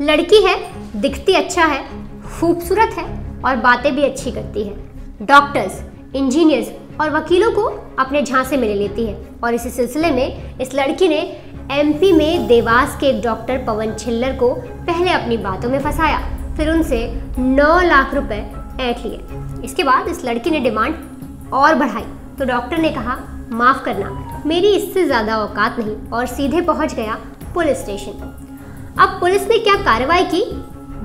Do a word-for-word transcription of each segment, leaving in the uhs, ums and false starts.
लड़की है, दिखती अच्छा है, खूबसूरत है और बातें भी अच्छी करती है। डॉक्टर्स, इंजीनियर्स और वकीलों को अपने झांसे में ले लेती है और इसी सिलसिले में इस लड़की ने एमपी में देवास के एक डॉक्टर पवन छिल्लर को पहले अपनी बातों में फंसाया, फिर उनसे नौ लाख रुपए ऐंठ लिए। इसके बाद इस लड़की ने डिमांड और बढ़ाई तो डॉक्टर ने कहा, माफ़ करना, मेरी इससे ज़्यादा औकात नहीं, और सीधे पहुँच गया पुलिस स्टेशन। अब पुलिस ने क्या कार्रवाई की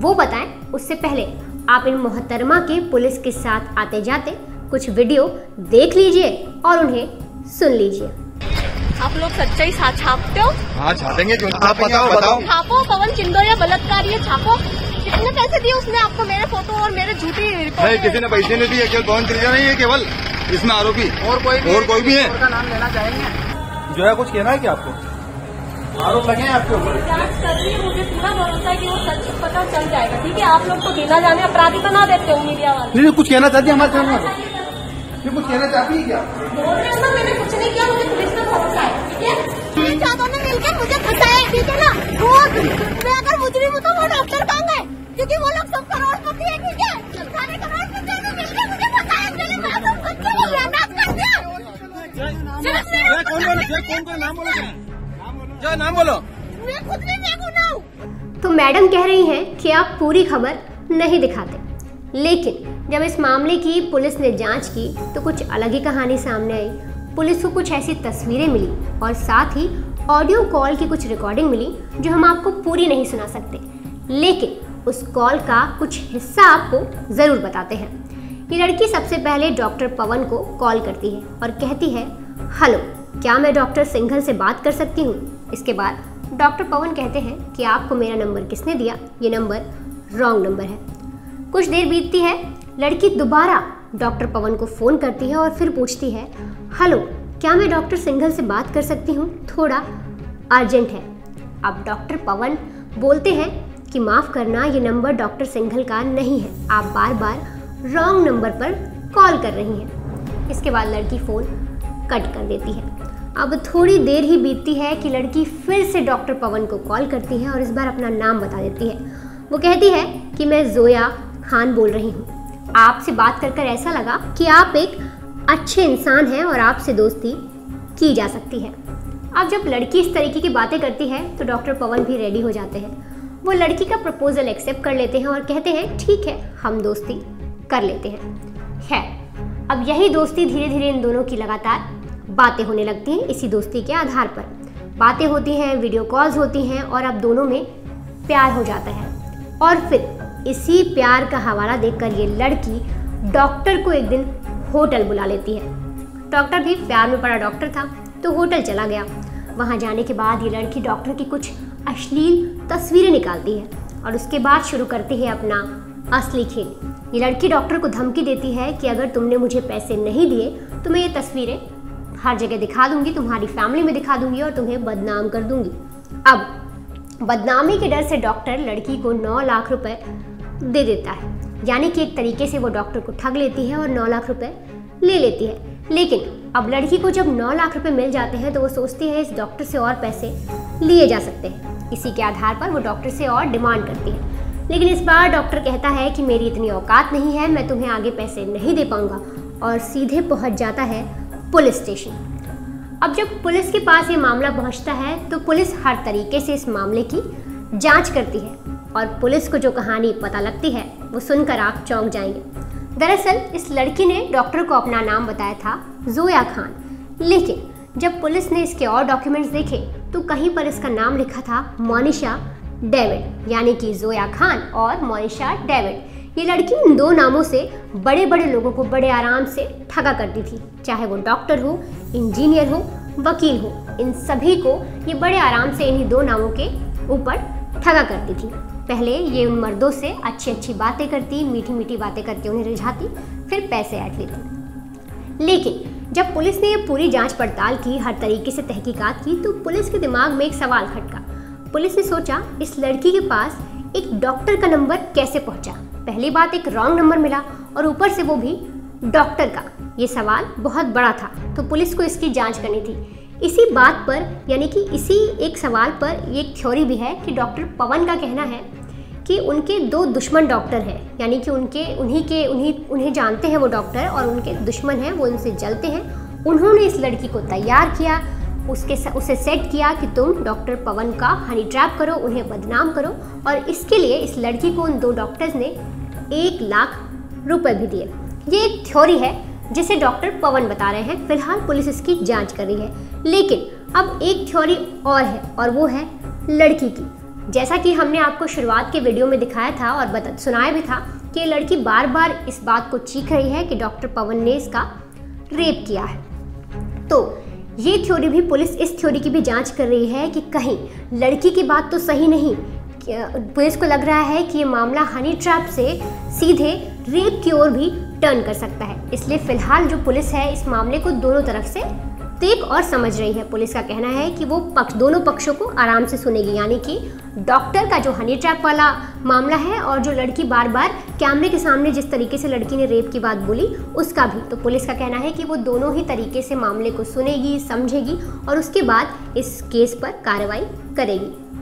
वो बताएं, उससे पहले आप इन मोहतरमा के पुलिस के साथ आते जाते कुछ वीडियो देख लीजिए और उन्हें सुन लीजिए। आप लोग सच्चाई छापते हो? हाँ, छापेंगे क्यों? आप बताओ बताओ। छापो, पवन चिंदो या बलात्कार ये छापो। कितने पैसे दिए उसने आपको मेरे फोटो और मेरे झूठी रिपोर्ट? नहीं, किसी ने पैसे नहीं दिए। केवल पवन चिल्लर नहीं है केवल इसमें आरोपी, और कोई और कोई भी है। उनका नाम लेना चाहेंगे? जो है कुछ कहना है की आपको? आरोप लगे आपके ऊपर, जांच कर रही है, मुझे पूरा भरोसा है की वो सच पता चल जाएगा। ठीक है, आप लोग को बिना जाने अपराधी बना देते हो मीडिया वाले। नहीं, कुछ कहना चाहती है हमारे सामने? कुछ कहना चाहती है क्या? मैंने कुछ नहीं किया, मुझे पुलिस में भरोसा है। ठीक है, तीन चारों ने मिलकर मुझे फंसाया। ठीक है ना, वो मैं अगर मुजरिम हूँ तो वो डॉक्टर कौन है? क्योंकि वो लोग सब करोड़पति है। ठीक है, सारे करोड़पतियों ने मिलकर मुझे फंसाया। चलिए, मैं सब कुछ के लिए बर्दाश्त कर दिया। कौन बोलो? कौन बोलो? नाम बोलो, जो नाम बोलो। मैं खुद भी बेगुनाह हूँ। तो मैडम कह रही है कि आप पूरी खबर नहीं दिखाते, लेकिन जब इस मामले की पुलिस ने जांच की तो कुछ अलग ही कहानी सामने आई। पुलिस को कुछ ऐसी तस्वीरें मिली और साथ ही ऑडियो कॉल की कुछ रिकॉर्डिंग मिली जो हम आपको पूरी नहीं सुना सकते, लेकिन उस कॉल का कुछ हिस्सा आपको ज़रूर बताते हैं। ये लड़की सबसे पहले डॉक्टर पवन को कॉल करती है और कहती है, हेलो, क्या मैं डॉक्टर सिंघल से बात कर सकती हूँ? इसके बाद डॉक्टर पवन कहते हैं कि आपको मेरा नंबर किसने दिया, ये नंबर रॉन्ग नंबर है। कुछ देर बीतती है, लड़की दोबारा डॉक्टर पवन को फ़ोन करती है और फिर पूछती है, हेलो, क्या मैं डॉक्टर सिंघल से बात कर सकती हूँ? थोड़ा अर्जेंट है। अब डॉक्टर पवन बोलते हैं कि माफ़ करना, ये नंबर डॉक्टर सिंघल का नहीं है, आप बार बार रॉन्ग नंबर पर कॉल कर रही हैं। इसके बाद लड़की फ़ोन कट कर देती है। अब थोड़ी देर ही बीतती है कि लड़की फिर से डॉक्टर पवन को कॉल करती है और इस बार अपना नाम बता देती है। वो कहती है कि मैं जोया खान बोल रही हूँ, आपसे बात कर कर ऐसा लगा कि आप एक अच्छे इंसान हैं और आपसे दोस्ती की जा सकती है। अब जब लड़की इस तरीके की बातें करती है तो डॉक्टर पवन भी रेडी हो जाते हैं। वो लड़की का प्रपोजल एक्सेप्ट कर लेते हैं और कहते हैं, ठीक है, हम दोस्ती कर लेते हैं। खैर, अब यही दोस्ती धीरे धीरे इन दोनों की लगातार बातें होने लगती हैं। इसी दोस्ती के आधार पर बातें होती हैं, वीडियो कॉल्स होती हैं और अब दोनों में प्यार हो जाता है। और फिर इसी प्यार का हवाला देकर ये लड़की डॉक्टर को एक दिन होटल बुला लेती है। डॉक्टर भी प्यार में पड़ा डॉक्टर था तो होटल चला गया। वहाँ जाने के बाद ये लड़की डॉक्टर की कुछ अश्लील तस्वीरें निकालती है और उसके बाद शुरू करती है अपना असली खेल। ये लड़की डॉक्टर को धमकी देती है कि अगर तुमने मुझे पैसे नहीं दिए तो मैं ये तस्वीरें हर जगह दिखा दूँगी, तुम्हारी फैमिली में दिखा दूँगी और तुम्हें बदनाम कर दूँगी। अब बदनामी के डर से डॉक्टर लड़की को नौ लाख रुपये दे देता है, यानी कि एक तरीके से वो डॉक्टर को ठग लेती है और नौ लाख रुपए ले लेती है। लेकिन अब लड़की को जब नौ लाख रुपए मिल जाते हैं तो वो सोचती है इस डॉक्टर से और पैसे लिए जा सकते हैं। इसी के आधार पर वो डॉक्टर से और डिमांड करती है, लेकिन इस बार डॉक्टर कहता है कि मेरी इतनी औकात नहीं है, मैं तुम्हें आगे पैसे नहीं दे पाऊँगा, और सीधे पहुँच जाता है पुलिस स्टेशन। अब जब पुलिस के पास ये मामला पहुँचता है तो पुलिस हर तरीके से इस मामले की जाँच करती है और पुलिस को जो कहानी पता लगती है वो सुनकर आप चौंक जाएंगे। दरअसल इस लड़की ने डॉक्टर को अपना नाम बताया था जोया खान, लेकिन जब पुलिस ने इसके और डॉक्यूमेंट्स देखे तो कहीं पर इसका नाम लिखा था मोनिशा डेविड, यानी कि जोया खान और मोनिशा डेविड। ये लड़की इन दो नामों से बड़े बड़े लोगों को बड़े आराम से ठगा करती थी, चाहे वो डॉक्टर हो, इंजीनियर हो, वकील हो, इन सभी को ये बड़े आराम से इन्हीं दो नामों के ऊपर ठगा करती थी। पहले ये उन मर्दों से अच्छी अच्छी बातें करती, मीठी मीठी बातें करके उन्हें रिझाती, फिर पैसे ऐंठ लेती। लेकिन जब पुलिस ने ये पूरी जांच पड़ताल की, हर तरीके से तहकीकात की, तो पुलिस के दिमाग में एक सवाल खटका। पुलिस ने सोचा इस लड़की के पास एक डॉक्टर का नंबर कैसे पहुंचा? पहली बात, एक रॉन्ग नंबर मिला और ऊपर से वो भी डॉक्टर का। ये सवाल बहुत बड़ा था तो पुलिस को इसकी जाँच करनी थी। इसी बात पर, यानी कि इसी एक सवाल पर, एक थ्योरी भी है कि डॉक्टर पवन का कहना है कि उनके दो दुश्मन डॉक्टर हैं, यानी कि उनके उन्हीं के उन्हीं उन्हें जानते हैं वो डॉक्टर और उनके दुश्मन हैं, वो उनसे जलते हैं। उन्होंने इस लड़की को तैयार किया, उसके उसे सेट किया कि तुम डॉक्टर पवन का हनी ट्रैप करो, उन्हें बदनाम करो, और इसके लिए इस लड़की को उन दो डॉक्टर्स ने एक लाख रुपए भी दिए। ये एक थ्योरी है जिसे डॉक्टर पवन बता रहे हैं, फिलहाल पुलिस इसकी जांच कर रही है। लेकिन अब एक थ्योरी और है और वो है लड़की की। जैसा कि हमने आपको शुरुआत के वीडियो में दिखाया था और बता सुनाया भी था कि ये लड़की बार बार इस बात को चीख रही है कि डॉक्टर पवन ने इसका रेप किया है। तो ये थ्योरी भी पुलिस इस थ्योरी की भी जांच कर रही है कि कहीं लड़की की बात तो सही नहीं। पुलिस को लग रहा है कि ये मामला हनी ट्रैप से सीधे रेप की ओर भी टर्न कर सकता है, इसलिए फिलहाल जो पुलिस है इस मामले को दोनों तरफ से देख और समझ रही है। पुलिस का कहना है कि वो पक्ष दोनों पक्षों को आराम से सुनेगी, यानी कि डॉक्टर का जो हनी ट्रैप वाला मामला है और जो लड़की बार बार कैमरे के सामने जिस तरीके से लड़की ने रेप की बात बोली उसका भी। तो पुलिस का कहना है कि वो दोनों ही तरीके से मामले को सुनेगी, समझेगी और उसके बाद इस केस पर कार्रवाई करेगी।